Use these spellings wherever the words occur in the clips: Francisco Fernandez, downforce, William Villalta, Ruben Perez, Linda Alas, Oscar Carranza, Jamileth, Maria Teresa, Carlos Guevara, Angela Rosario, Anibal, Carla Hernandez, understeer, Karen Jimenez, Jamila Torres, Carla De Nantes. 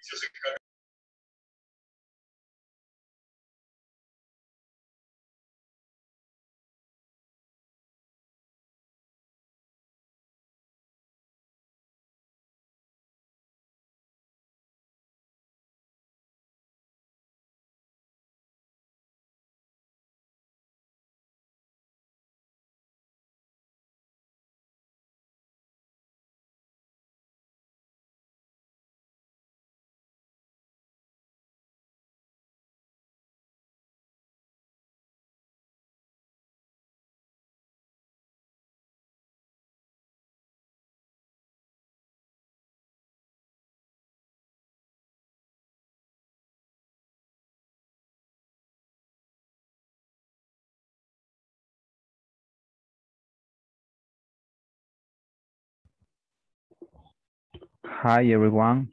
servicios se encargan. Hi, everyone.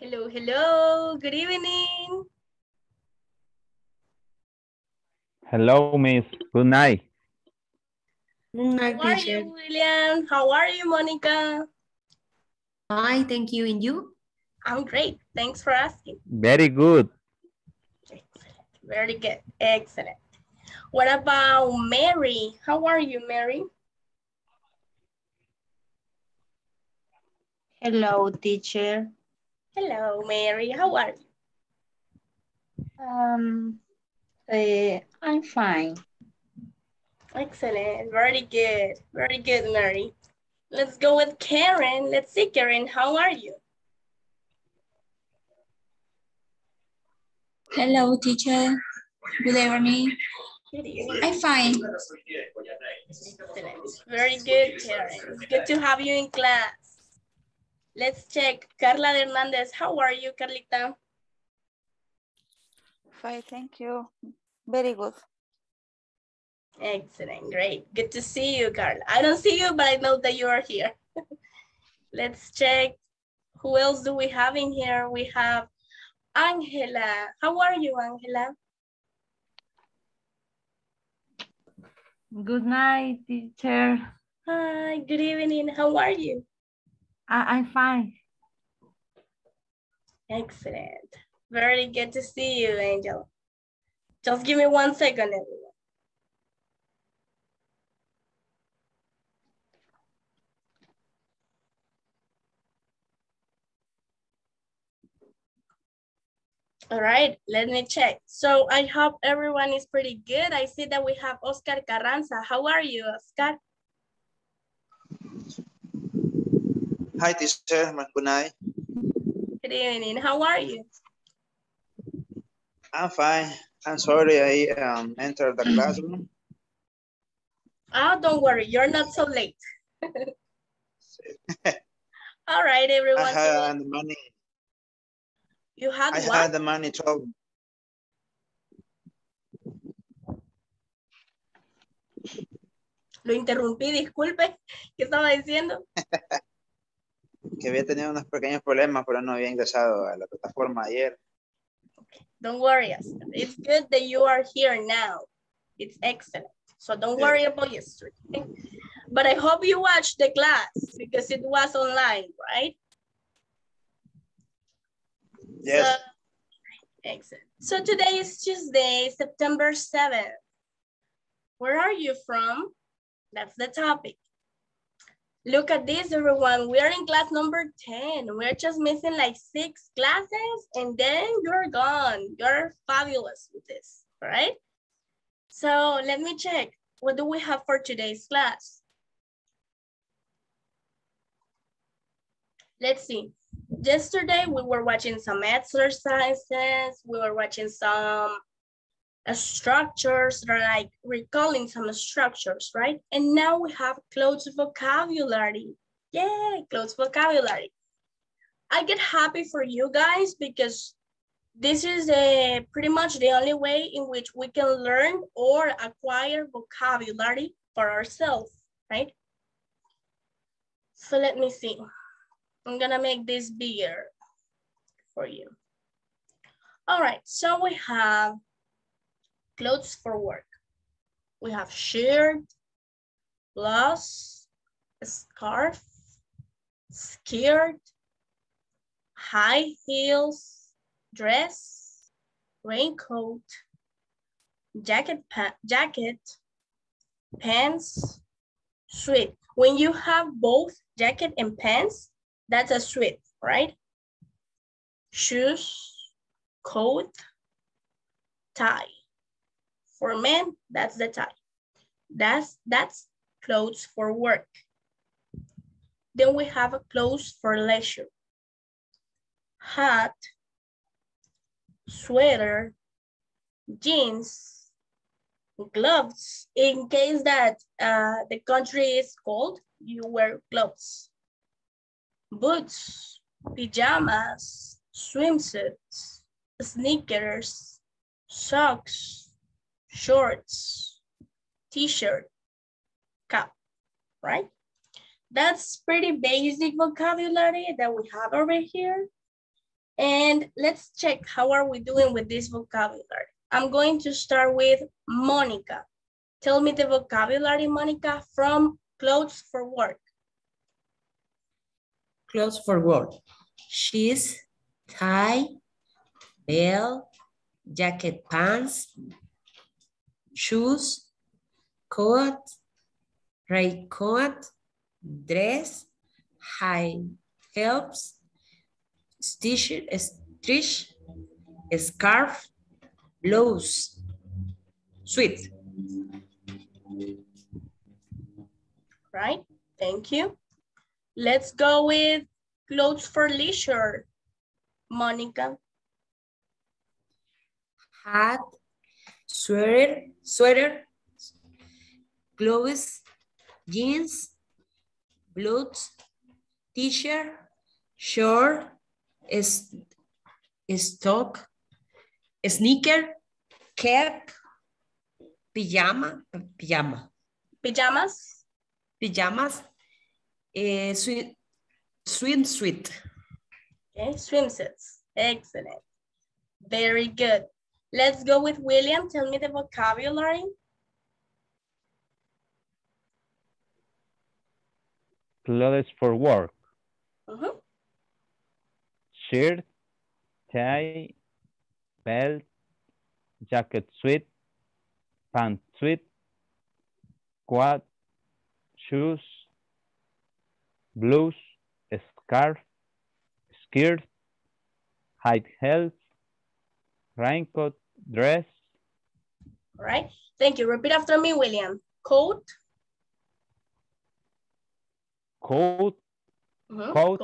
Hello, hello, good evening. Hello, miss, good night. Good night, teacher. How are you, William? How are you, Monica? Hi, thank you, and you? I'm great, thanks for asking. Very good. Excellent, very good, excellent. What about Mary? How are you, Mary? Hello, teacher. Hello, Mary. How are you? I'm fine. Excellent. Very good. Very good, Mary. Let's go with Karen. Let's see, Karen, how are you? Hello, teacher. Good evening. I'm fine. Excellent. Very good, Karen. Good to have you in class. Let's check. Carla Hernandez, how are you, Carlita? Fine, thank you. Very good. Excellent, great. Good to see you, Carla. I don't see you, but I know that you are here. Let's check. Who else do we have in here? We have Angela. How are you, Angela? Good night, teacher. Hi, good evening. How are you? I'm fine. Excellent. Very good to see you, Angela. Just give me 1 second, everyone. All right, let me check. So I hope everyone is pretty good. I see that we have Oscar Carranza. How are you, Oscar? Hi, teacher. Good night. Good evening. How are you? I'm fine. I'm sorry I entered the classroom. Oh, don't worry. You're not so late. All right, everyone. I had money. You had what? I had the money trouble. Lo interrumpí, disculpe. ¿Qué estaba diciendo? Que había tenido unos pequeños problemas, pero no había ingresado a la plataforma ayer. Okay. Don't worry, Oscar. It's good that you are here now. It's excellent. So don't worry about yesterday. But I hope you watched the class because it was online, right? Yes. Excellent. So today is Tuesday, September 7th. Where are you from? That's the topic. Look at this, everyone. We are in class number 10. We're just missing like 6 classes and then you're gone. You're fabulous with this, right? So let me check. What do we have for today's class? Let's see. Yesterday, we were watching some exercises. We were watching some structures, like recalling some structures, right? And now we have closed vocabulary. Yay, closed vocabulary. I get happy for you guys because this is pretty much the only way in which we can learn or acquire vocabulary for ourselves, right? So let me see. I'm gonna make this bigger for you. All right, so we have clothes for work. We have shirt, blouse, scarf, skirt, high heels, dress, raincoat, jacket, pants, sweat. When you have both jacket and pants, that's a sweat, right? Shoes, coat, tie. For men, that's the tie. That's clothes for work. Then we have a clothes for leisure. Hat, sweater, jeans, gloves. In case that the country is cold, you wear gloves. Boots, pajamas, swimsuits, sneakers, socks, shorts, t-shirt, cap, right? That's pretty basic vocabulary that we have over here. And let's check how are we doing with this vocabulary. I'm going to start with Monica. Tell me the vocabulary, Monica, from clothes for work. Clothes for work, shoes, tie, belt, jacket, pants, shoes, coat, raincoat, dress, high heels, stitch, scarf, blouse, sweat. Right, thank you. Let's go with clothes for leisure, Monica. Hat, sweater, gloves, jeans, blues, t-shirt, short, stock, sneaker, cap, Pijamas. Swimsuit. Okay, swimsuits. Excellent. Very good. Let's go with William. Tell me the vocabulary. Clothes for work. Mm-hmm. Shirt, tie, belt, jacket, suit, pant, suit, quad, shoes, blouse, scarf, skirt, high heels, raincoat, dress. All right. Thank you. Repeat after me, William. Coat. Coat. Mm-hmm. Coat.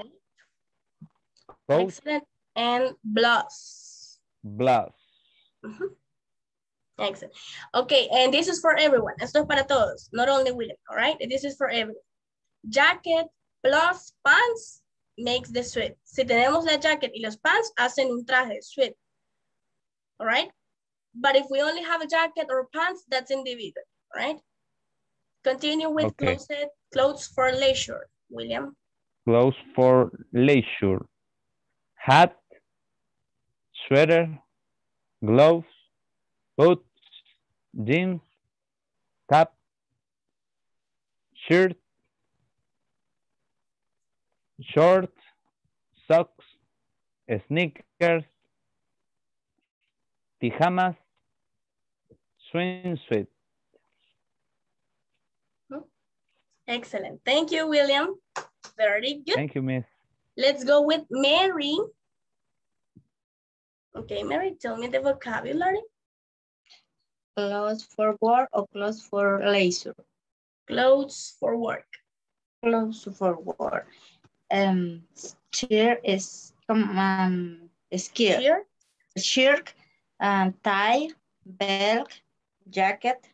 Coat. Excellent. And blouse. Blouse. Mm-hmm. Excellent. Okay, and this is for everyone. Esto es para todos, not only William, all right? This is for everyone. Jacket plus pants makes the suit. Si tenemos la jacket y los pants, hacen un traje, suit. All right? But if we only have a jacket or pants, that's individual, right? Continue with okay. Clothes for leisure, William. Clothes for leisure. Hat, sweater, gloves, boots, jeans, cap, shirt, shorts, socks, sneakers, pajamas, swimsuit. Excellent. Thank you, William. Very good. Thank you, Miss. Let's go with Mary. Okay, Mary, tell me the vocabulary. Clothes for work or clothes for leisure? Clothes for work. Clothes for work. Shirt is skirt. Shirt, tie, belt, jacket,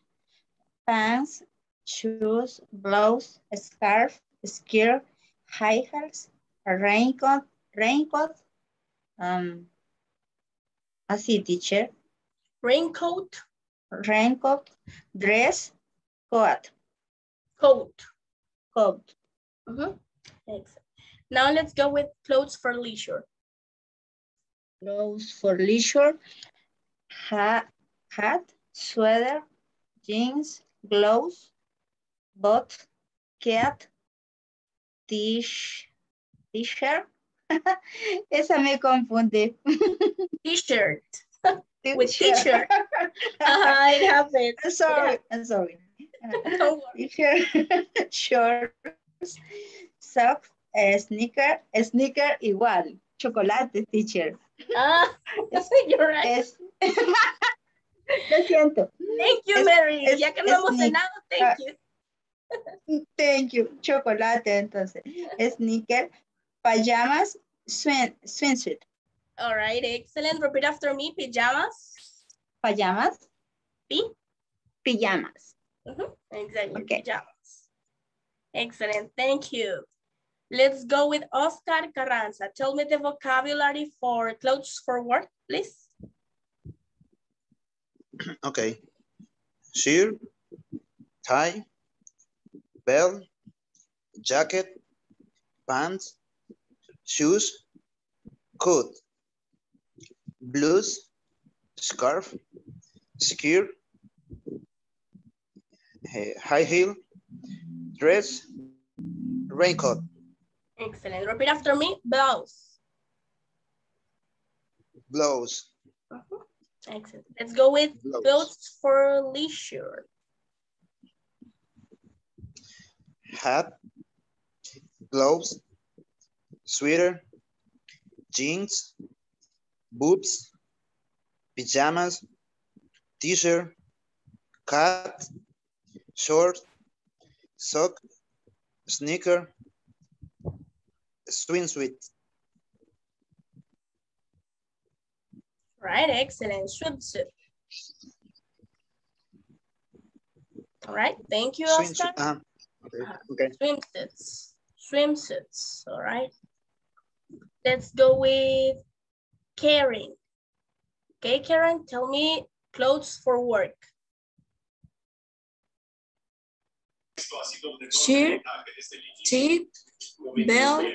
pants, shoes, blouse, scarf, skirt, high heels, raincoat. Raincoat, dress, coat. Mm-hmm. Excellent. Now let's go with clothes for leisure. Clothes for leisure, hat, sweater, jeans, gloves, boots, cap, t-shirt. Esa me confundí. T-shirt. With teacher. It happens. I'm sorry. Teacher, shorts, socks, sneaker igual. Chocolate, teacher. You're right. Lo siento. Thank you, Mary. Ya que no hemos cenado, thank you. Thank you. Chocolate, entonces. Sneaker, pajamas, swimsuit. All right, excellent. Repeat after me, pajamas. Pajamas. Pajamas. Mm-hmm. Exactly, okay. Pajamas. Excellent, thank you. Let's go with Oscar Carranza. Tell me the vocabulary for clothes for work, please. Okay. Shirt, tie, belt, jacket, pants, shoes, coat, blouse, scarf, skirt, high heel, dress, raincoat. Excellent. Repeat after me, blouse. Blouse. Uh-huh. Excellent. Let's go with clothes for leisure. Hat, gloves, sweater, jeans, boots, pajamas, t-shirt, cap, short, sock, sneaker, swimsuit. Right, excellent. Swimsuit. All right, thank you, Oscar. Okay. Swimsuits, all right. Let's go with Karen. Okay, Karen, tell me clothes for work. shirt, tee, belt,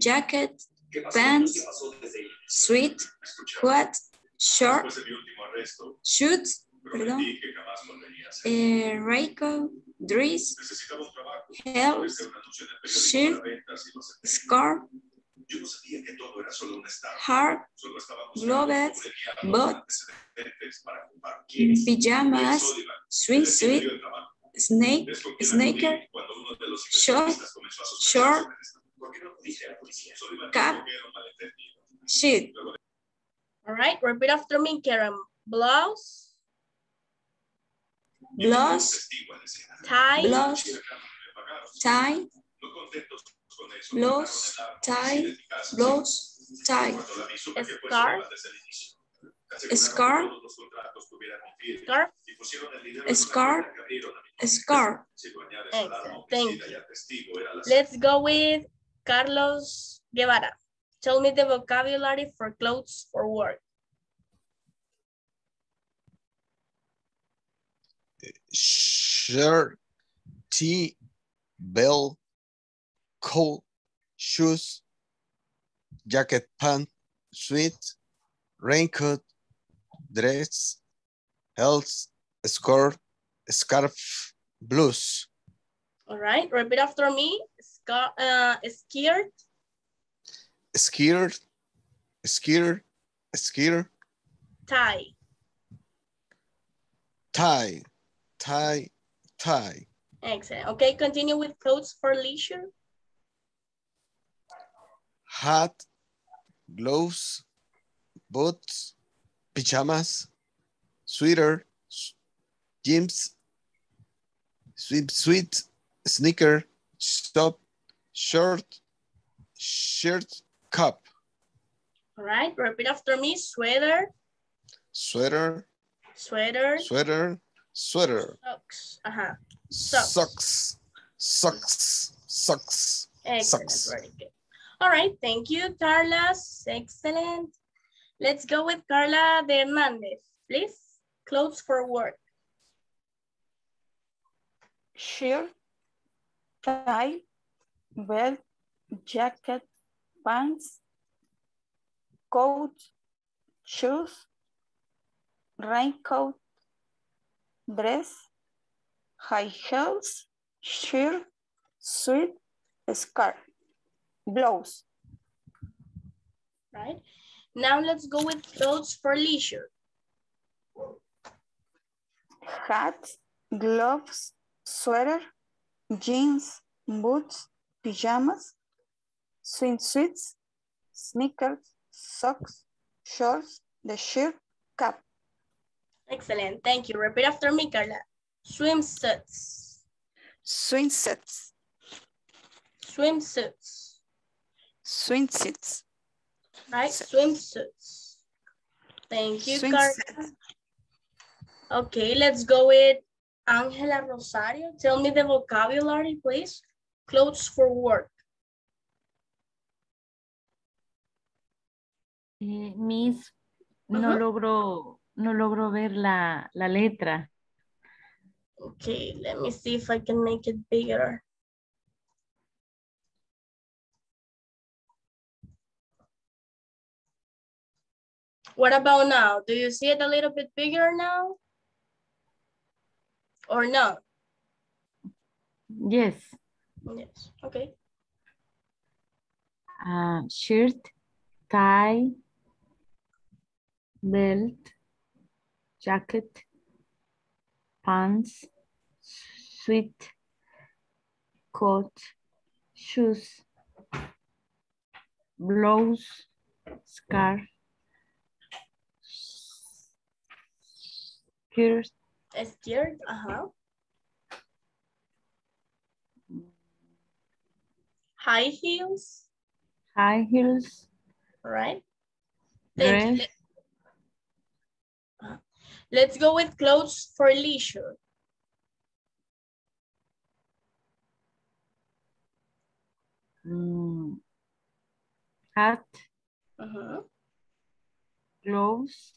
jacket, pants, sweat, short, shoes, raincoat, dress, helmet, shirt, scarf, hard, gloves, boots, pajamas, swimsuit, sneaker, short, cap, sheet. All right, repeat after me, Karen. Blouse, blouse, tie, blouse, tie, blouse, tie, blouse, tie, scarf, scarf, scarf, scarf. Excellent. Thank you. Let's go with Carlos Guevara. Tell me the vocabulary for clothes for work. Shirt, tee, belt, coat, shoes, jacket, pants, sweat, raincoat, dress, helmet, scarf, scarf, blouse. All right, repeat after me. Skirt, skirt, skirt, skirt. Tie, tie, tie, tie. Excellent. Okay, continue with clothes for leisure. Hat, gloves, boots, pajamas, sweater, jeans, swimsuit, sneaker, top, short, shirt, cup. All right, repeat after me. Sweater, sweater, sweater, sweater, sweater. Socks. Socks. Socks. Socks. Socks. Excellent. Socks. Very good. All right. Thank you, Carla. Excellent. Let's go with Carla De Nantes, please. Clothes for work. Shirt, tie, belt, jacket, pants, coat, shoes, raincoat, dress, high heels, shirt, sweat, scarf, blouse. Right. Now let's go with clothes for leisure. Hat, gloves, sweater, jeans, boots, pajamas, swimsuits, sneakers, socks, shorts, the shirt, cap. Excellent. Thank you. Repeat after me, Carla. Swimsuits. Swimsuits. Swimsuits. Swimsuits. Right? Swimsuits. Thank you, Carla. Okay, let's go with Angela Rosario. Tell me the vocabulary, please. Clothes for work. Miss, no logro ver la letra. Okay, let me see if I can make it bigger. What about now? Do you see it a little bit bigger now? Or no? Yes. Yes, okay. Shirt, tie, belt, jacket, pants, sweat, coat, shoes, blouse, scarf, skirt. Skirt, High heels. High heels. All right. Thank you. Let's go with clothes for leisure. Hat, gloves,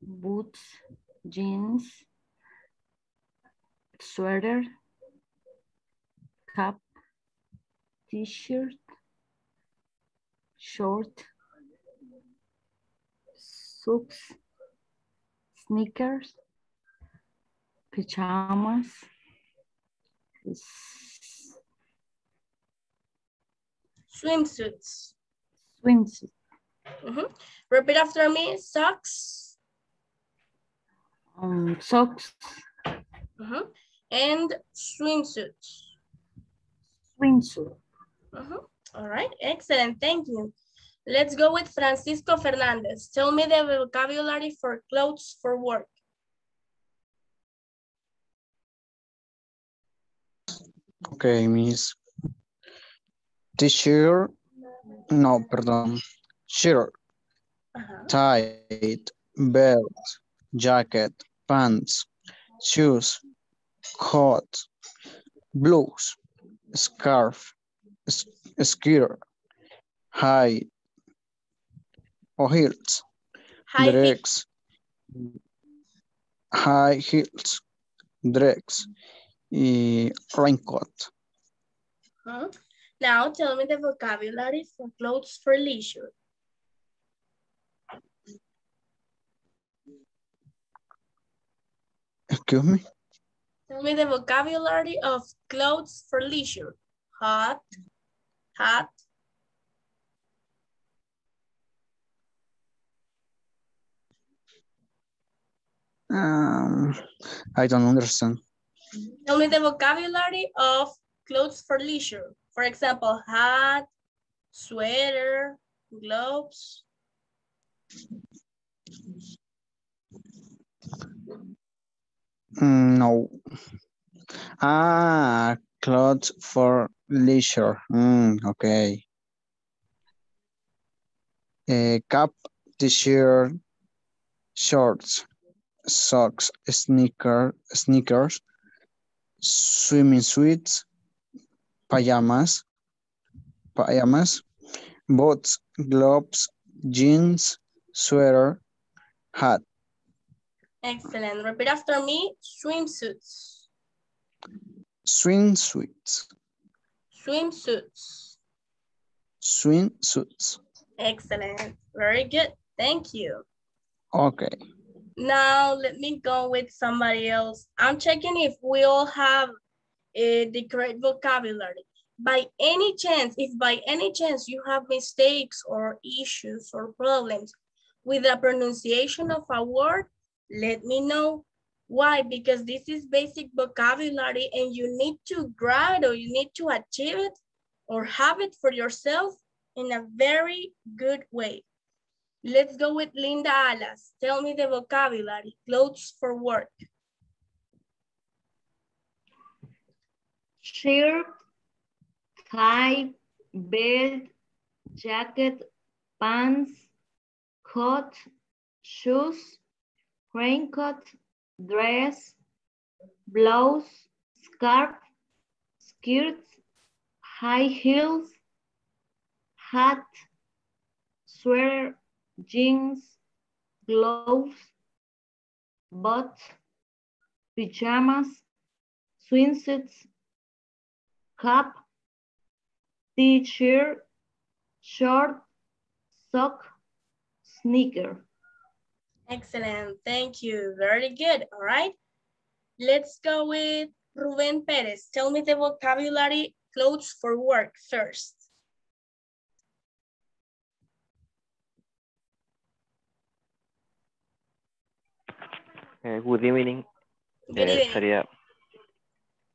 boots, jeans, sweater, cap, t-shirt, short, socks, sneakers, pajamas, swimsuits. Swimsuit. Mm-hmm. Repeat after me. Socks. Socks. Mm-hmm. And swimsuits. Swimsuit. Mm-hmm. All right. Excellent. Thank you. Let's go with Francisco Fernandez. Tell me the vocabulary for clothes for work. Okay, Miss. T-shirt. No, pardon. Shirt, tie, belt, jacket, pants, shoes, coat, blouse, scarf, skirt, high, or heels, dress, high heels, dress, raincoat. Huh? Now tell me the vocabulary for clothes for leisure. Excuse me? Tell me the vocabulary of clothes for leisure. Hot, hat. I don't understand. Tell me the vocabulary of clothes for leisure. For example, hat, sweater, gloves. No. Ah, clothes for leisure. Okay. Cap, t-shirt, shorts, socks, sneakers, swimming suits, pajamas, boots, gloves, jeans, sweater, hat. Excellent. Repeat after me. Swimsuits. Swimsuits. Swimsuits. Swimsuits. Excellent. Very good. Thank you. Okay. Now let me go with somebody else. I'm checking if we all have the correct vocabulary. If by any chance you have mistakes or issues or problems with the pronunciation of a word, let me know. Why? Because this is basic vocabulary and you need to grab it or you need to achieve it or have it for yourself in a very good way. Let's go with Linda Alas. Tell me the vocabulary, clothes for work. Shirt, tie, belt, jacket, pants, coat, shoes, raincoat, dress, blouse, scarf, skirts, high heels, hat, sweater, jeans, gloves, boots, pajamas, swimsuits, cap, t-shirt, short, sock, sneaker. Excellent, thank you, very good, all right. Let's go with Ruben Perez. Tell me the vocabulary, clothes for work first. Good evening. Good evening.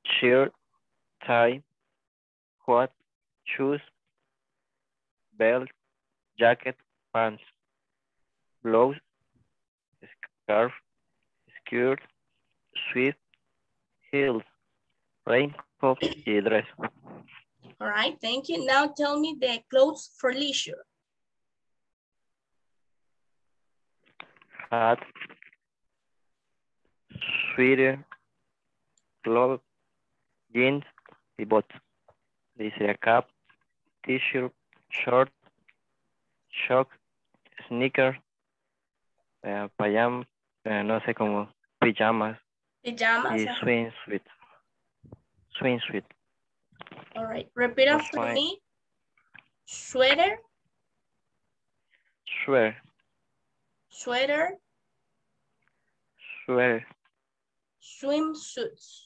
Shirt, tie, coat, shoes, belt, jacket, pants, blouse, scarf, skirt, sweat, heels, raincoat, dress. All right, thank you. Now tell me the clothes for leisure. Hat, sweater, gloves, jeans, boots. This is a cap, t-shirt, short, sock, sneaker, pajamas, no sé cómo, pajamas. Pajamas. Y swimsuit. All right, repeat after me. Sweater. Sweater. Sweater. Sweater. Swimsuits.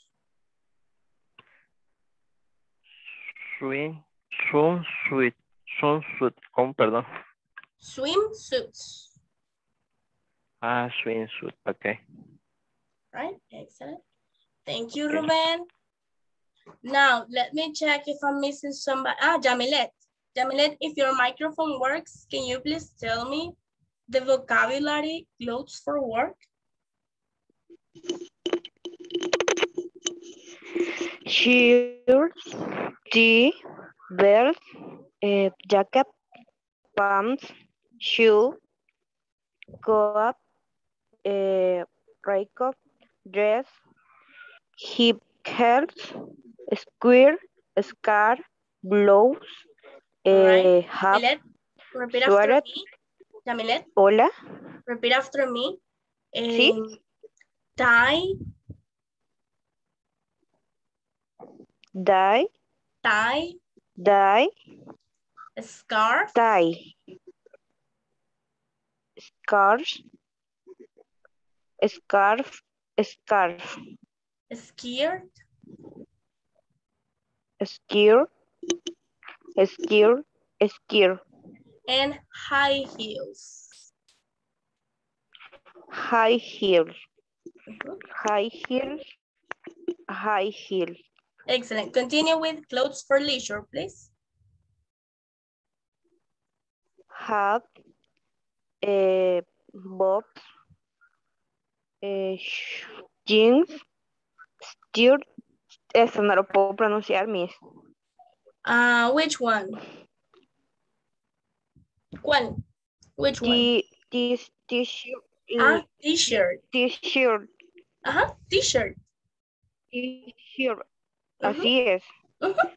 Swimsuits. Ah, swimsuit, okay. Right, excellent. Thank you, okay. Ruben. Now, let me check if I'm missing somebody. Ah, Jamileth. Jamileth, if your microphone works, can you please tell me the vocabulary clothes for work? Shirt, tee, belt, jacket, pants, shoe, coat, raincoat, dress, hip hat, square, scarf, blouse, hat, sweater. Jamileth, hola. Repeat after me. Sí. Tie. Scarf. Tie. Scarf. Skirt. And high heels. High heels. Excellent. Continue with clothes for leisure, please. Hat, boots, jeans, shirt. Eso no lo puedo pronunciar, miss. Which one? ¿Cuál? Which one? T-shirt. Ah, T-shirt. T-shirt. Ajá, T-shirt. T-shirt. Así es.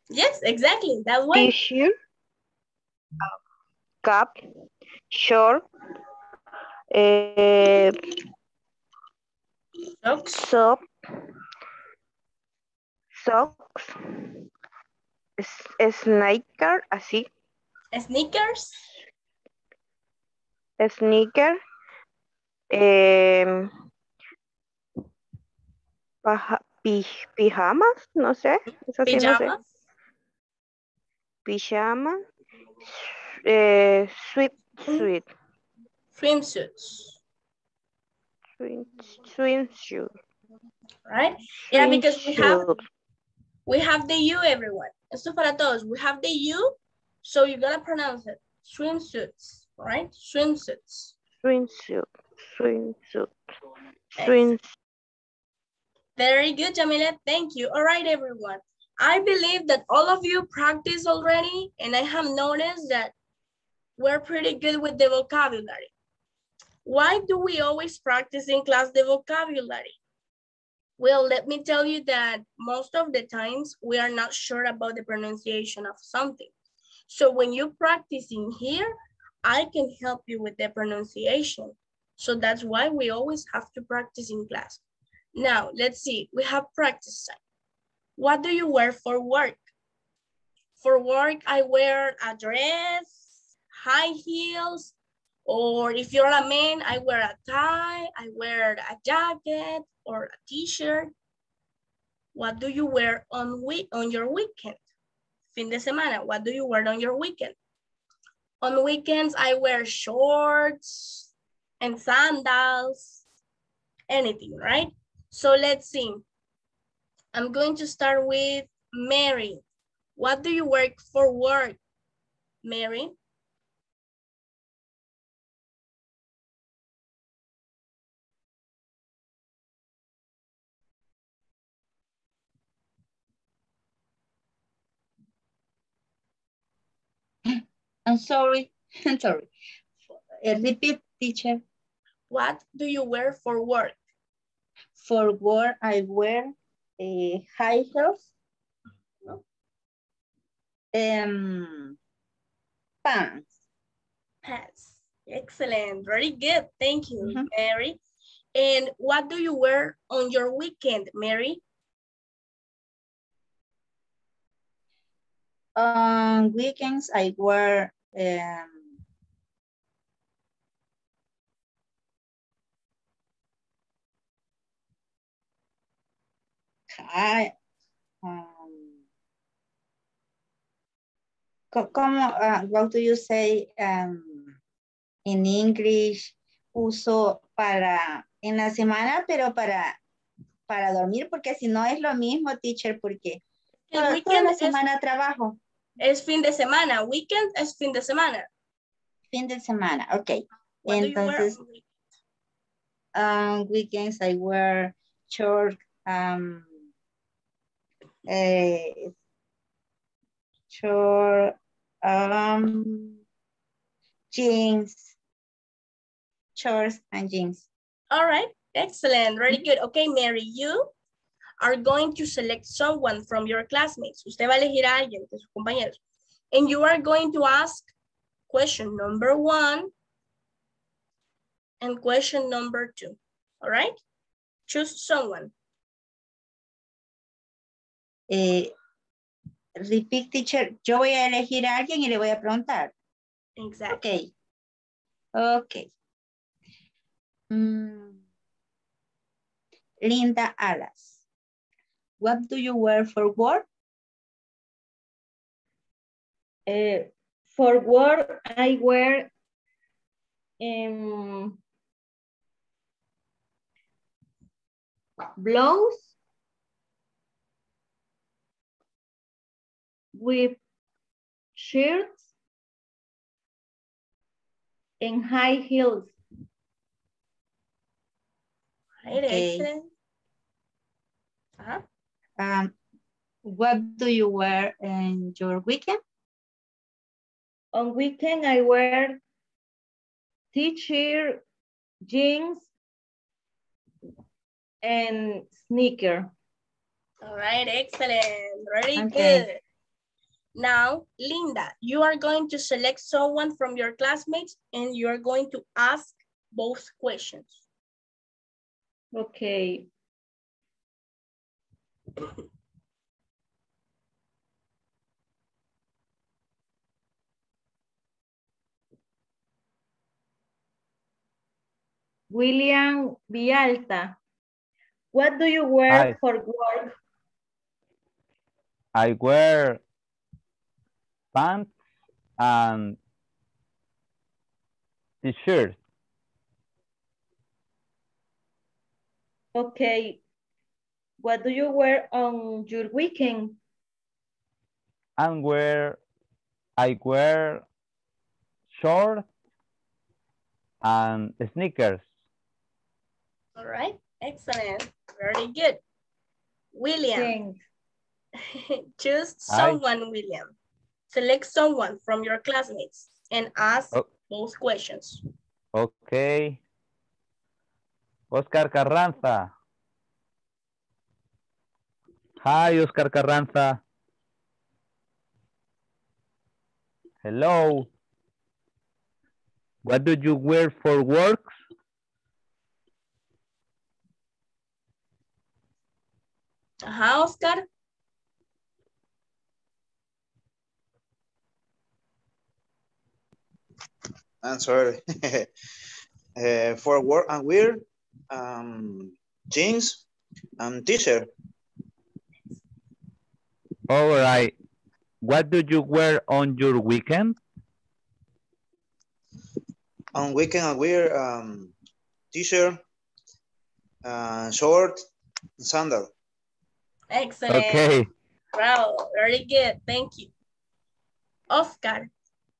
Yes, exactly. That one. T-shirt, cap, short, socks, sneaker, así. Sneakers. Sneaker, pijamas, no sé, eso sí no sé. Pijama, swimsuit. Right? Yeah, because we have the U, everyone. Esto para todos. We have the U, so you gotta pronounce it. Swimsuits. Right? Swimsuit. Very good, Jamileth. Thank you. All right, everyone. I believe that all of you practiced already, and I have noticed that we're pretty good with the vocabulary. Why do we always practice in class the vocabulary? Well, let me tell you that most of the times we are not sure about the pronunciation of something. So when you practice in here, I can help you with the pronunciation. So that's why we always have to practice in class. Now, let's see, we have practice time. What do you wear for work? For work, I wear a dress, high heels, or if you're a man, I wear a tie, I wear a jacket or a t-shirt. What do you wear on your weekend? Fin de semana, what do you wear on your weekend? On weekends, I wear shorts and sandals, anything, right? So let's see. I'm going to start with Mary. What do you wear for work, Mary? I'm sorry. Repeat, teacher. What do you wear for work? For work, I wear high heels, pants. Excellent, very good. Thank you, Mary. And what do you wear on your weekend, Mary? On weekends, I wear what do you say in English? Uso para en la semana, pero para dormir, porque si no es lo mismo, teacher, porque toda la semana trabajo. Es fin de semana. Weekend es fin de semana. Fin de semana, ok. Entonces, weekends I wear short jeans, shorts and jeans. All right, excellent, very good. Okay, Mary, you are going to select someone from your classmates. Usted va a elegir a alguien de sus compañeros. And you are going to ask question number 1 and question number 2. All right, choose someone. Repeat, teacher. Yo voy a elegir a alguien y le voy a preguntar. Exactly. Okay. Okay. Linda Alas, what do you wear for work? For work, I wear blouse with shirts and high heels. Okay. What do you wear on your weekend? On weekend, I wear t-shirt, jeans, and sneaker. All right, excellent, very good. Now, Linda, you are going to select someone from your classmates and you are going to ask both questions. Okay. William Villalta, what do you wear for work? I wear pants and t-shirt. Okay. What do you wear on your weekend? I wear shorts and sneakers. All right. Excellent. Very good. William. Choose someone, William. Select someone from your classmates and ask both questions. Okay. Oscar Carranza. Hi, Oscar Carranza. Hello. What do you wear for work? Oscar. I'm sorry. For work, I wear jeans and t-shirt. All right. What do you wear on your weekend? On weekend, I wear t-shirt, short, and sandal. Excellent. Okay. Wow, very good. Thank you. Oscar.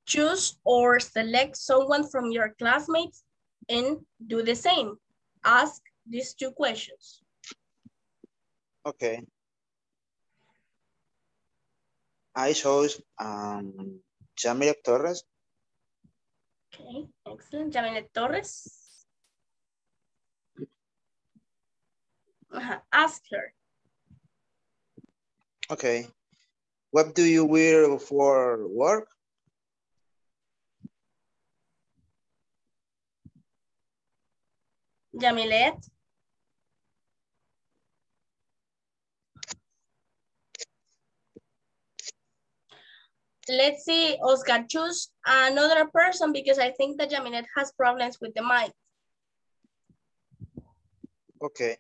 Choose or select someone from your classmates and do the same. Ask these two questions. Okay. I chose Jamila Torres. Okay, excellent. Jamila Torres. Ask her. Okay. What do you wear for work? Jamileth. Let's see, Oscar, choose another person because I think that Jamileth has problems with the mic. Okay.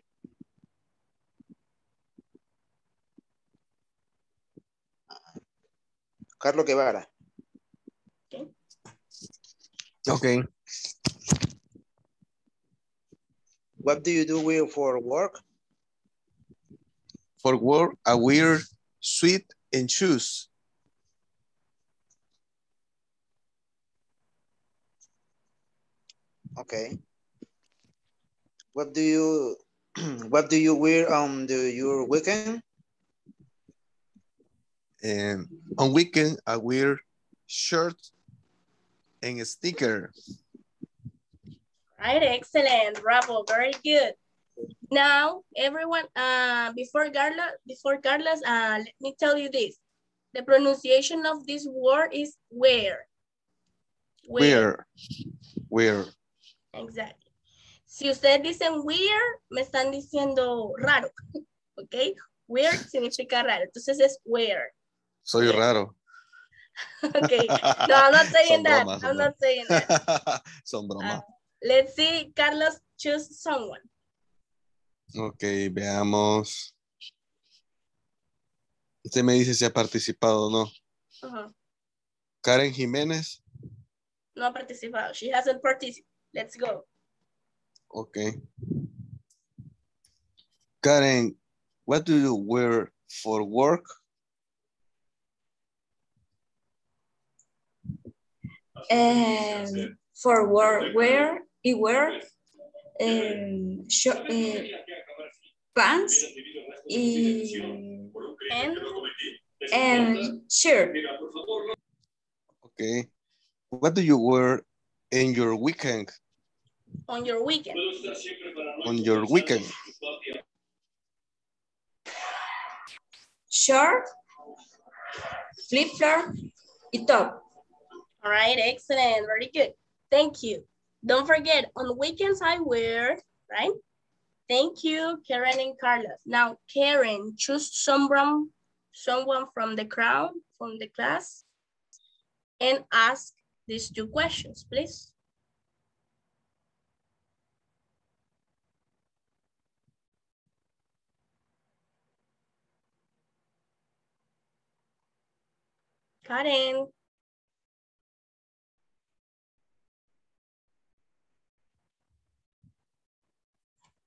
Carlos Guevara. Okay. Okay. What do you do for work? For work, I wear suit and shoes. Okay. What do you wear on your weekend? On weekend, I wear shirt and a sticker. Right, excellent, bravo, very good. Now, everyone, before Carlos, let me tell you this. The pronunciation of this word is where. Where. Where. Exactly. Si ustedes dicen weird, me están diciendo raro, ¿ok? Weird significa raro, entonces es where. Soy raro. Okay, no, I'm not saying that. Broma, I'm not saying that. Son broma. Let's see, Carlos, choose someone. Okay, veamos. Usted me dice si ha participado o no. Uh-huh. Karen Jimenez. No ha participado. She hasn't participated. Let's go. Okay. Karen, what do you wear for work? For work, where it wear pants and shirt. Okay. What do you wear in your weekend? On your weekend. On your weekend. Short, flip-flop, and top. All right, excellent, very good. Thank you. Don't forget, on weekends I wear, right? Thank you, Karen and Carlos. Now, Karen, choose someone from the crowd, from the class, and ask these two questions, please. Karen.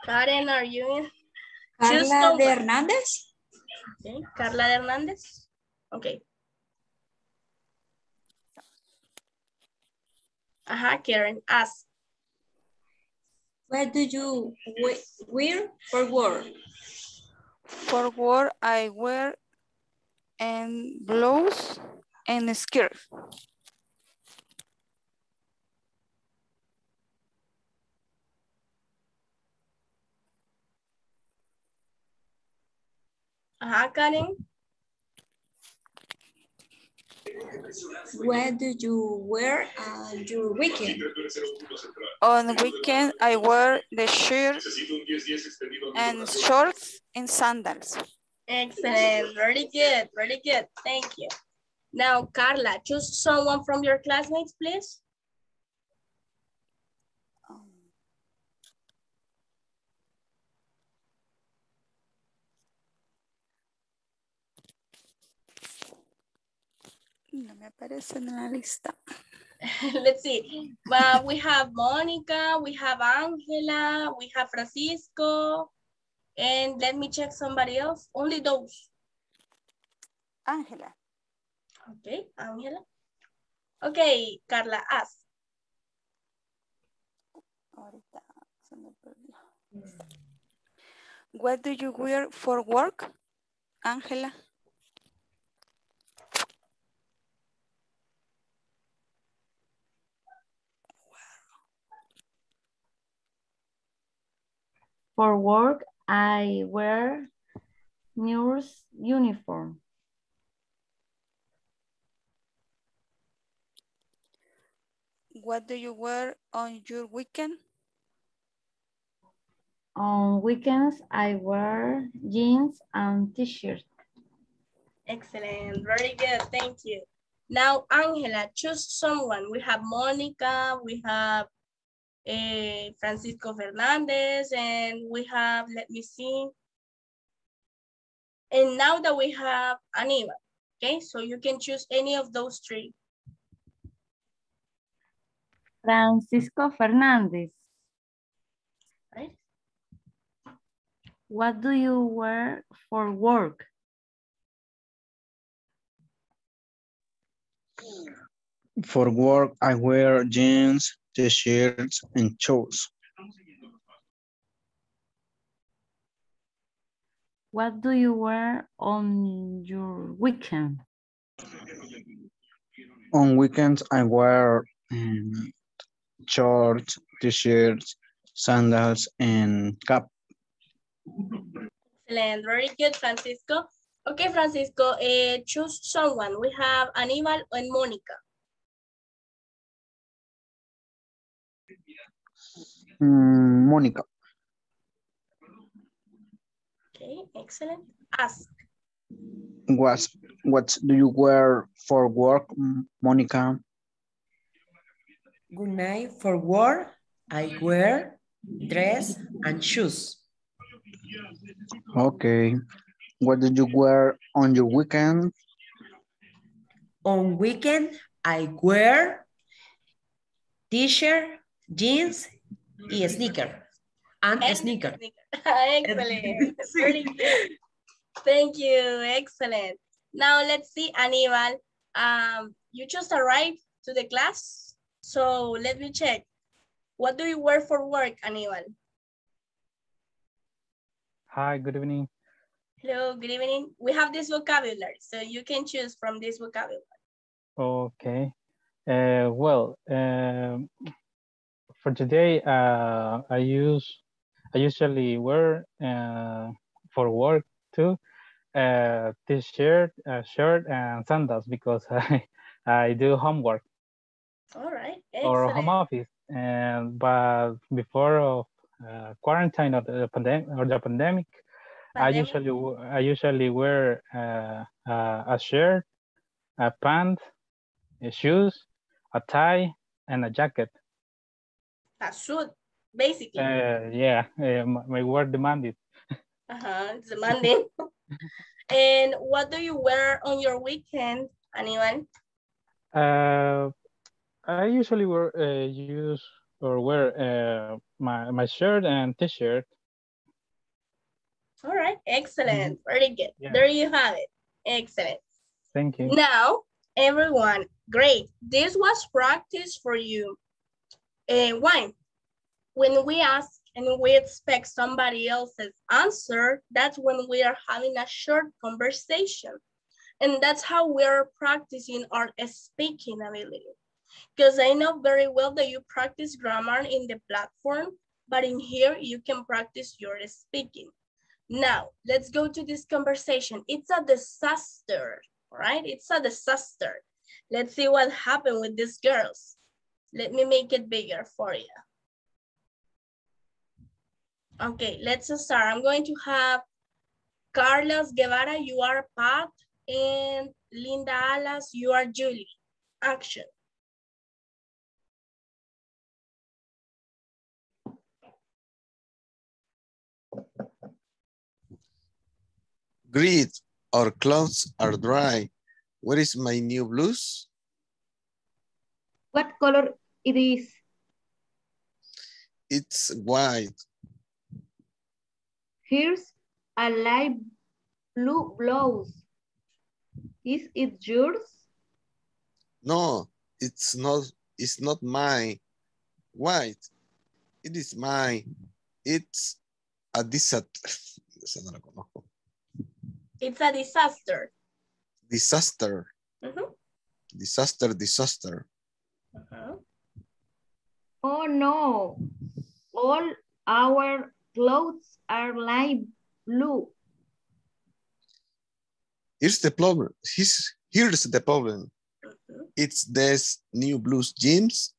Karen, are you in? Carla De Hernandez. Okay, Carla De Hernandez. Okay. Aha, Karen, ask. What do you wear for work? For work, I wear a blouse and a skirt. Uh-huh, Karen. What do you wear on your weekend? On weekend, I wear the shirt and shorts and sandals. Excellent. Very good. Very good. Thank you. Now, Carla, choose someone from your classmates, please. No me aparece en la lista. Let's see. But we have Monica, we have Angela, we have Francisco, and let me check somebody else. Only those. Angela. Okay, Angela. Okay, Carla, ask. What do you wear for work, Angela? For work, I wear nurse uniform. What do you wear on your weekend? On weekends, I wear jeans and t-shirt. Excellent, very good, thank you. Now, Angela, choose someone. We have Monica, we have Francisco Fernandez, and we have, let me see. And now that we have Anibal, okay? So you can choose any of those three. Francisco Fernandez. Right. What do you wear for work? For work, I wear jeans, t-shirts, and shorts. What do you wear on your weekend? On weekends, I wear shorts, t-shirts, sandals, and cap. Excellent, very good, Francisco. Okay, Francisco, choose someone. We have Anibal and Monica. Monica. Okay, excellent. Ask. What do you wear for work, Monica? Good night. For work, I wear dress and shoes. Okay. What did you wear on your weekend? On weekend, I wear t-shirt, jeans, and sneaker. And a sneaker. Excellent. Very good. Thank you. Excellent. Now let's see, Anibal. You just arrived to the class. So let me check. What do you wear for work, Anibal? Hi, good evening. Hello, good evening. We have this vocabulary, so you can choose from this vocabulary. Okay. For today, I usually wear for work too, t-shirt, shirt, and sandals because I do homework. All right. Excellent. Or home office, but before of quarantine or the pandemic, I usually wear a shirt, a pant, a shoes, a tie, and a jacket. A suit, basically. Yeah, my work demanded. It's demanding. And what do you wear on your weekend, Anibal? I usually wear my shirt and t-shirt. All right, excellent, very good. Yeah. There you have it, excellent. Thank you. Now, everyone, great. This was practice for you. Why? When we ask and we expect somebody else's answer, that's when we are having a short conversation. And that's how we are practicing our speaking ability. Because I know very well that you practice grammar in the platform, but in here you can practice your speaking. Now, let's go to this conversation. It's a disaster, right? It's a disaster. Let's see what happened with these girls. Let me make it bigger for you. Okay, let's start. I'm going to have Carlos Guevara, you are Pat, and Linda Alas, you are Julie. Action. Great, our clothes are dry. Where is my new blouse? What color it is? It's white. Here's a light blue blouse. Is it yours? No, it's not mine. White. It is mine. It's a disaster. It's a disaster. Disaster. Mm-hmm. Disaster, disaster. Uh-huh. Oh no, all our clothes are light blue. Here's the problem. Here's the problem. Mm-hmm. It's these new blue jeans.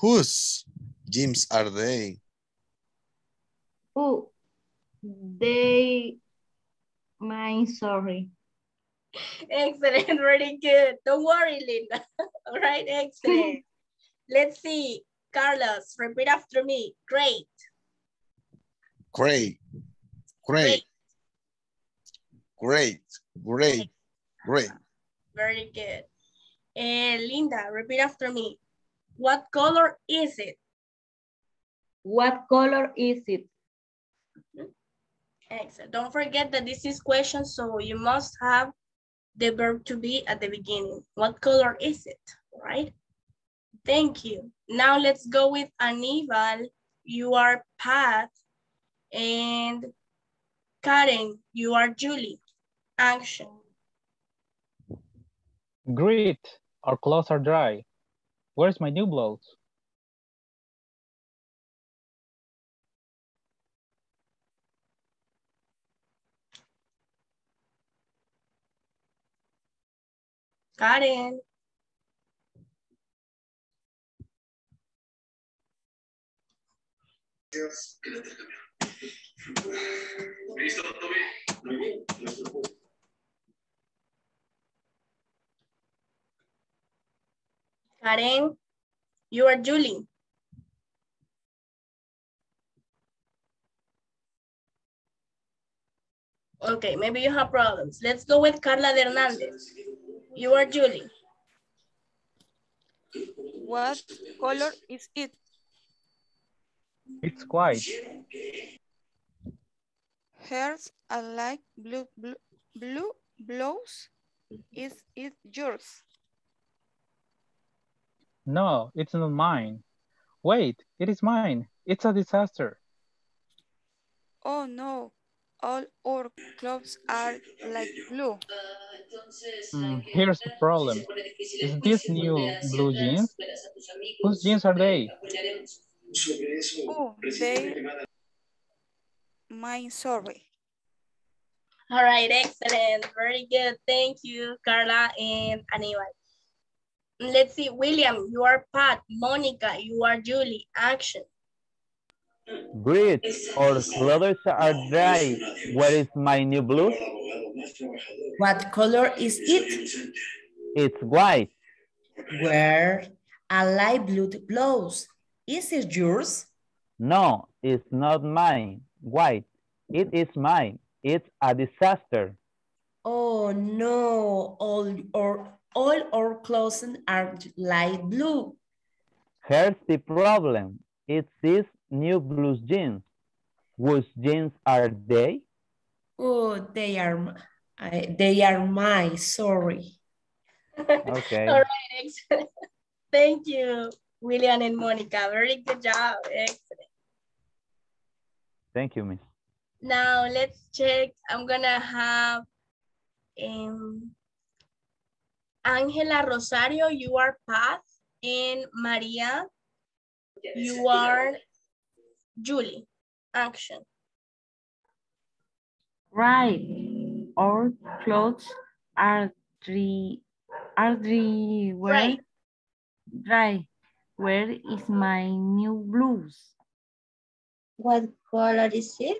Whose jeans are they? Oh, they... Mine, sorry. Excellent, really good. Don't worry, Linda. All right, excellent. Let's see, Carlos, repeat after me. Great. Great. Great. Great. Great. Great. Very good. And Linda, repeat after me. What color is it? What color is it? Excellent. Don't forget that this is question, so you must have the verb to be at the beginning. What color is it? All right? Thank you. Now let's go with Anibal. You are Pat. And Karen, you are Julie. Action. Great. Our clothes are dry. Where's my new blouse? Karen. Yes. Karen, you are Julie. Okay, maybe you have problems. Let's go with Carla De Nantes. You are Julie. What color is it? It's white. Hers are like blue blouse. Is it yours? No, it's not mine. Wait, it is mine. It's a disaster. Oh no, all our clothes are like blue. Here's the problem. Is this new blue jeans? Whose jeans are they? Oh, they... Mine, sorry. All right, excellent. Very good. Thank you, Carla and Anibal. Let's see, William, you are Pat. Monica, you are Julie. Action. Great. Our clothes are dry. Where is my new blue? What color is it? It's white. Where a light blue blows. Is it yours? No, it's not mine. White. It is mine. It's a disaster. Oh no, all our clothes are light blue. Here's the problem. It's these new blue jeans. Whose jeans are they? Oh, they are mine, sorry. Okay. All right, excellent. Thank you, William and Monica. Very good job. Excellent. Thank you, Miss. Now let's check. I'm gonna have Angela Rosario, you are Pat, and Maria, you are Julie. Action. Right. Our clothes are dry. Right. Dry. Where is my new blouse? What color is it?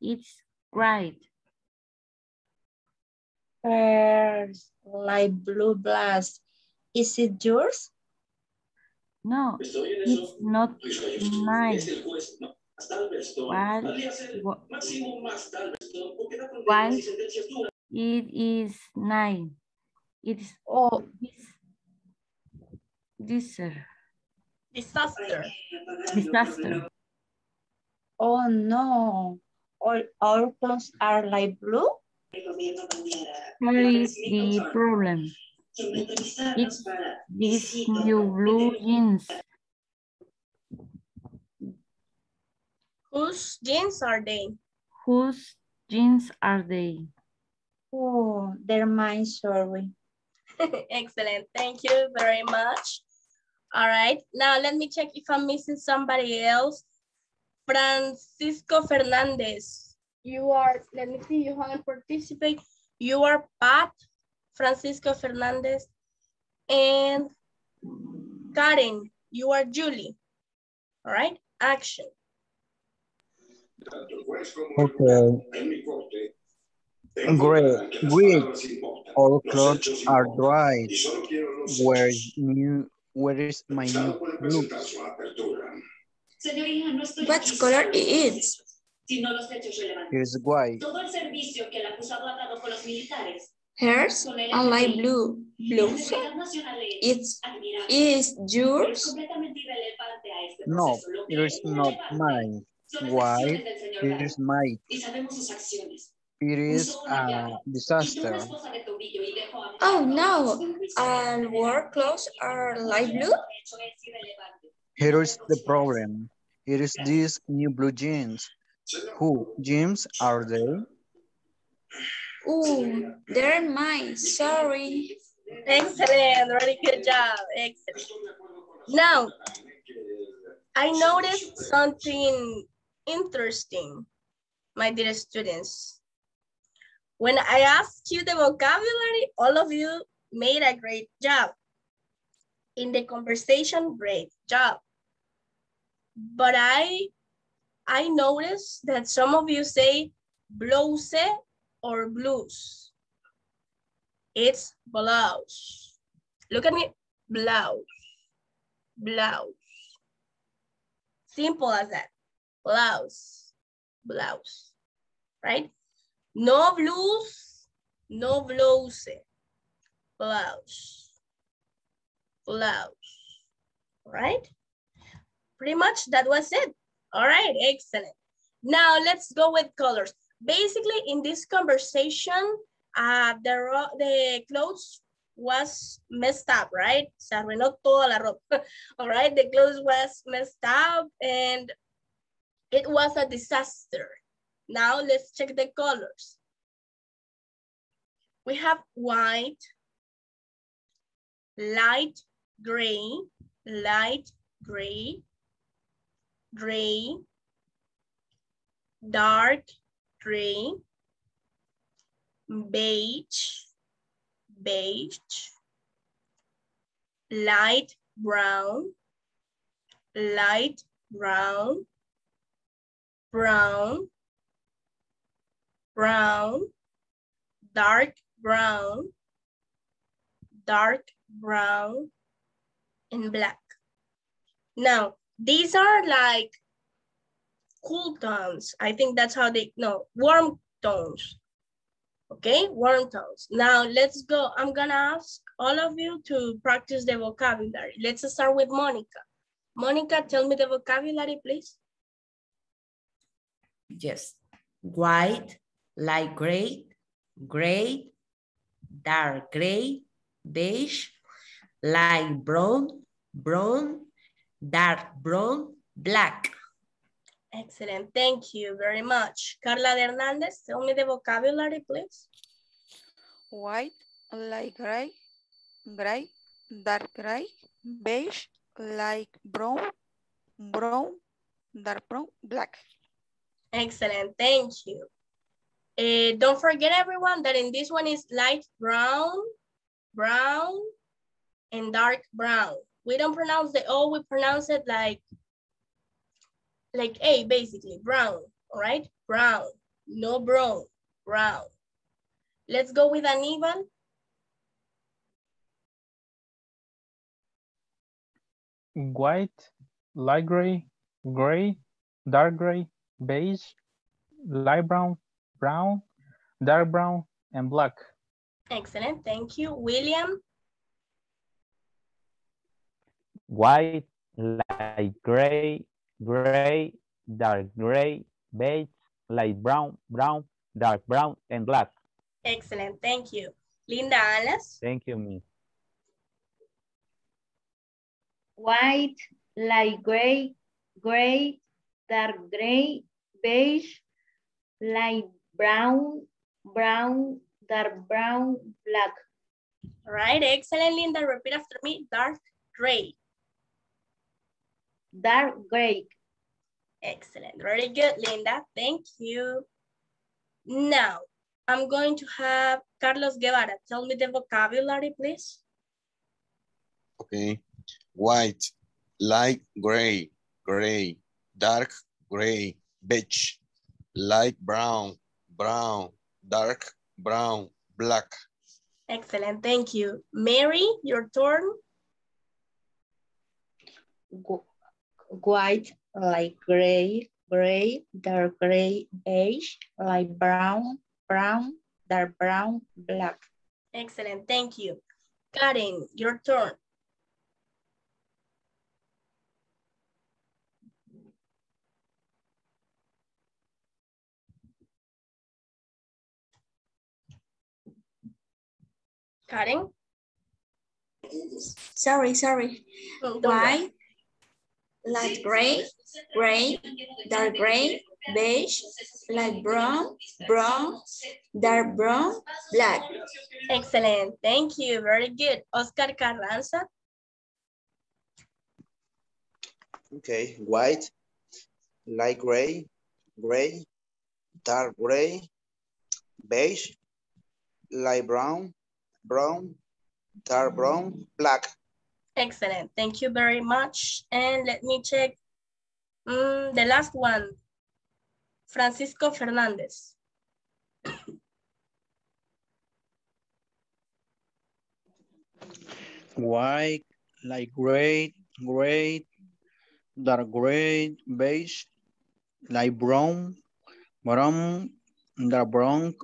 It's white. Light blue blouse. Is it yours? No, it's not mine. While it is nine. It's all disaster. Oh no, all our clothes are light blue. What is the problem? It's these new blue jeans. Whose jeans are they? Whose jeans are they? Oh, they're mine, sorry. Excellent, thank you very much. All right, now let me check if I'm missing somebody else. Francisco Fernandez, you are, let me see, you haven't participated. You are Pat, Francisco Fernandez, and Karen, you are Julie. All right, action. Okay. Great. All clothes are dried. Where is my new look? What color it is? Here's white. Hers a light blue blouse. Is yours? No, it is not mine. Why? It is mine. It is a disaster. Oh no, and work clothes are light blue? Here is the problem. It is these new blue jeans. Who jeans are they? Oh, they're mine. Sorry. Excellent. Really good job. Excellent. Now, I noticed something interesting, my dear students. When I asked you the vocabulary, all of you made a great job. In the conversation, great job. But I noticed that some of you say blouse or blues. It's blouse. Look at me, blouse, blouse. Simple as that, blouse, blouse, right? No blues, no blouse, blouse, blouse, right? Pretty much that was it. All right, excellent. Now let's go with colors. Basically, in this conversation, the clothes was messed up, right? Se arruinó toda la ropa. All right, the clothes was messed up and it was a disaster. Now let's check the colors. We have white, light gray, gray, dark gray, beige, light brown, brown, dark brown, and black. Now, these are like cool tones. I think that's how they, no, warm tones. Okay, warm tones. Now let's go. I'm gonna ask all of you to practice the vocabulary. Let's start with Monica. Monica, tell me the vocabulary, please. Yes, white, light gray, gray, dark gray, beige, light brown, brown, dark brown, black. Excellent, thank you very much. Carla De Hernandez, tell me the vocabulary, please. White, light gray, gray, dark gray, beige, light brown, brown, dark brown, black. Excellent, thank you. Don't forget everyone that in this one is light brown, brown, and dark brown. We don't pronounce the O, we pronounce it like A, basically, brown, all right? Brown, no brown, brown. Let's go with Anibal. White, light gray, gray, dark gray, beige, light brown, brown, dark brown, and black. Excellent, thank you. William. White, light gray, gray, dark gray, beige, light brown, brown, dark brown, and black. Excellent, thank you. Linda Alas. Thank you, Miss. White, light gray, gray, dark gray, beige, light brown, brown, dark brown, black. All right, excellent, Linda. Repeat after me, dark gray. Dark gray. Excellent. Very good, Linda. Thank you. Now, I'm going to have Carlos Guevara. Tell me the vocabulary, please. Okay. White, light gray, gray, dark gray, beige, light brown, brown, dark brown, black. Excellent, thank you. Mary, your turn. White, like gray, gray, dark gray, beige, like brown, brown, dark brown, black. Excellent, thank you. Karen, your turn. Karen? Sorry. Oh, white, light gray, gray, dark gray, beige, light brown, brown, dark brown, black. Excellent. Thank you. Very good. Oscar Carranza. Okay. White, light gray, gray, dark gray, beige, light brown, brown, dark brown, black. Excellent. Thank you very much. And let me check the last one. Francisco Fernandez. White, light gray, gray, dark gray, beige, light brown, brown, dark brown,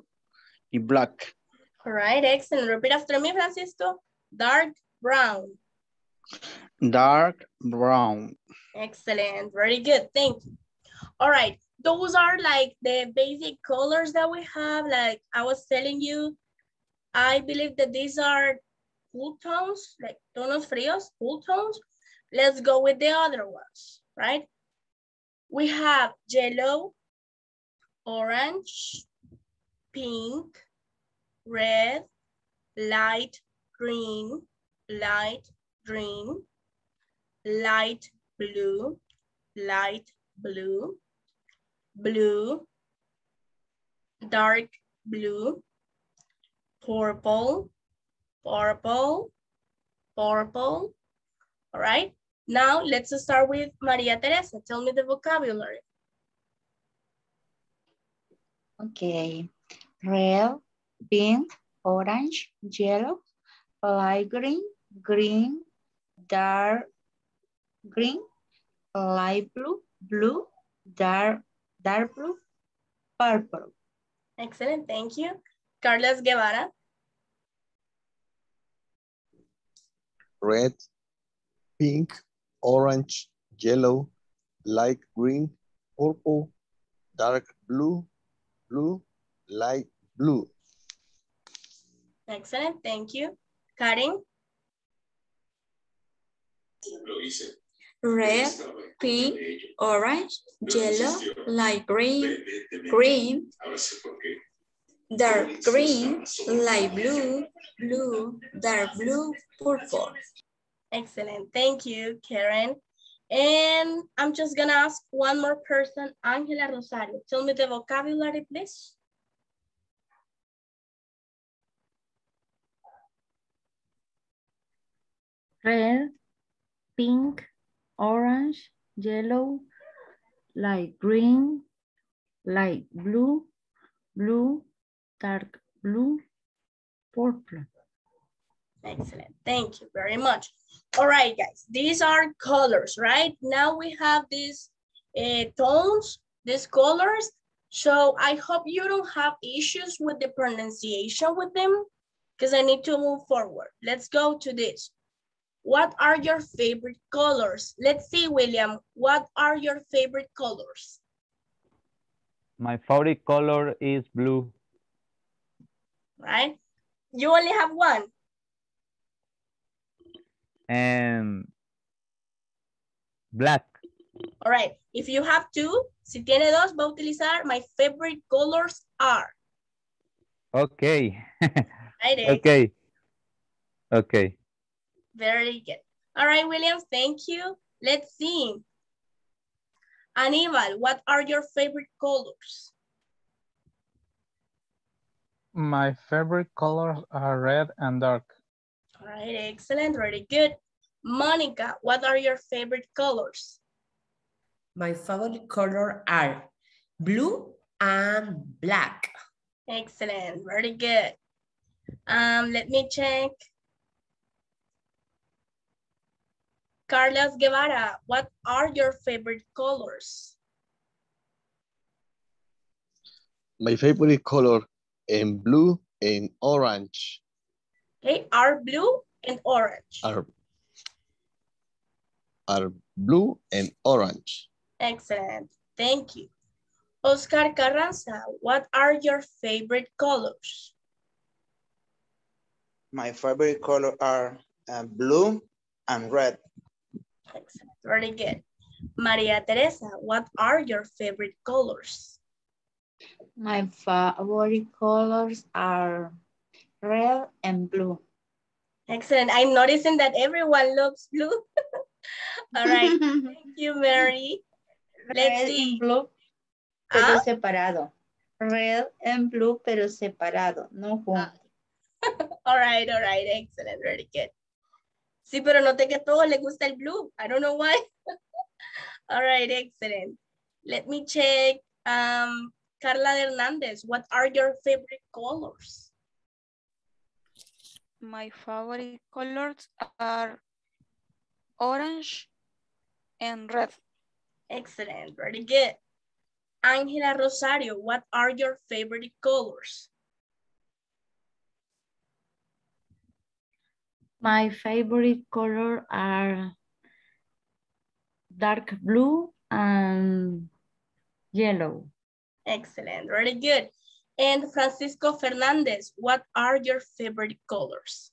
and black. All right, excellent. Repeat after me, Francisco. Dark brown. Dark brown. Excellent. Very good. Thank you. All right. Those are like the basic colors that we have. Like I was telling you, I believe that these are cool tones, like tonos fríos, cool tones. Let's go with the other ones, right? We have yellow, orange, pink, red, light green, light blue, dark blue, purple. All right, now let's start with Maria Teresa. Tell me the vocabulary. Okay, red, pink, orange, yellow, light green, green, dark green, light blue, blue, dark blue, purple. Excellent, thank you. Carlos Guevara. Red, pink, orange, yellow, light green, purple, dark blue, blue, light blue. Excellent, thank you. Karen? Red, pink, orange, yellow, light green, green, dark green, light blue, blue, dark blue, purple. Excellent, thank you, Karen. And I'm just gonna ask one more person, Angela Rosario. Tell me the vocabulary, please. Red, pink, orange, yellow, light green, light blue, blue, dark blue, purple. Excellent. Thank you very much. All right, guys. These are colors, right? Now we have these tones, these colors. So I hope you don't have issues with the pronunciation with them because I need to move forward. Let's go to this. What are your favorite colors? Let's see, William, what are your favorite colors? My favorite color is blue. Right? You only have one. And black. All right. If you have two, si tiene dos, va a utilizar my favorite colors are. Okay. Right, okay. Okay. Very good. All right, Williams, thank you. Let's see. Anibal, what are your favorite colors? My favorite colors are red and dark. All right, excellent, very good. Monica, what are your favorite colors? My favorite colors are blue and black. Excellent, very good. Let me check. Carlos Guevara, what are your favorite colors? My favorite color is blue and orange. Okay, are blue and orange. Are blue and orange. Excellent, thank you. Oscar Carranza, what are your favorite colors? My favorite color are blue and red. Excellent, very good. Maria Teresa, what are your favorite colors? My favorite colors are red and blue. Excellent, I'm noticing that everyone loves blue. All right, thank you, Mary. Let's see. Blue, pero separado. Red and blue, pero separado, no juntos. All right, excellent, very good. Sí, pero noté que a todos les gusta el blue. I don't know why. All right, excellent. Let me check. Carla Hernandez, what are your favorite colors? My favorite colors are orange and red. Excellent, very good. Angela Rosario, what are your favorite colors? My favorite colors are dark blue and yellow. Excellent, very good. And Francisco Fernandez, what are your favorite colors?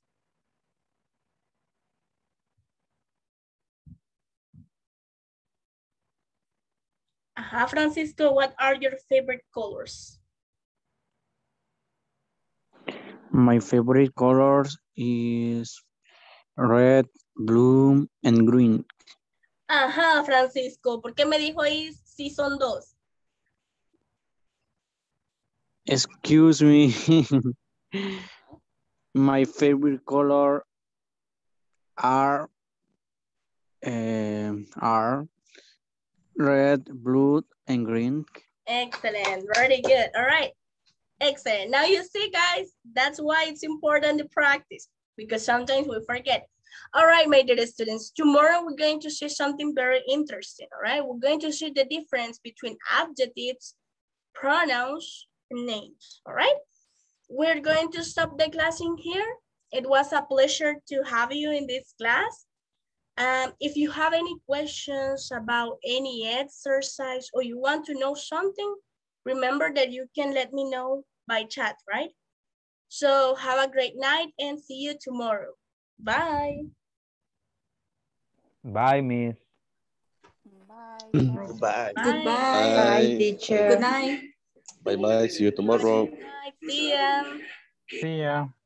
Uh-huh, Francisco, what are your favorite colors? My favorite colors is red, blue, and green. Ajá, Francisco, ¿por qué me dijo ahí si son dos? Excuse me. My favorite color are red, blue, and green. Excellent, very good. All right, excellent. Now you see, guys, that's why it's important to practice, because sometimes we forget. All right, my dear students, tomorrow we're going to see something very interesting, all right? We're going to see the difference between adjectives, pronouns, and names, all right? We're going to stop the class in here. It was a pleasure to have you in this class. If you have any questions about any exercise or you want to know something, remember that you can let me know by chat, right? So have a great night and see you tomorrow. Bye. Bye, miss. Bye. Goodbye. Bye. Goodbye. Bye, teacher. Good night. Bye-bye. See you tomorrow. Good night. See ya. See ya.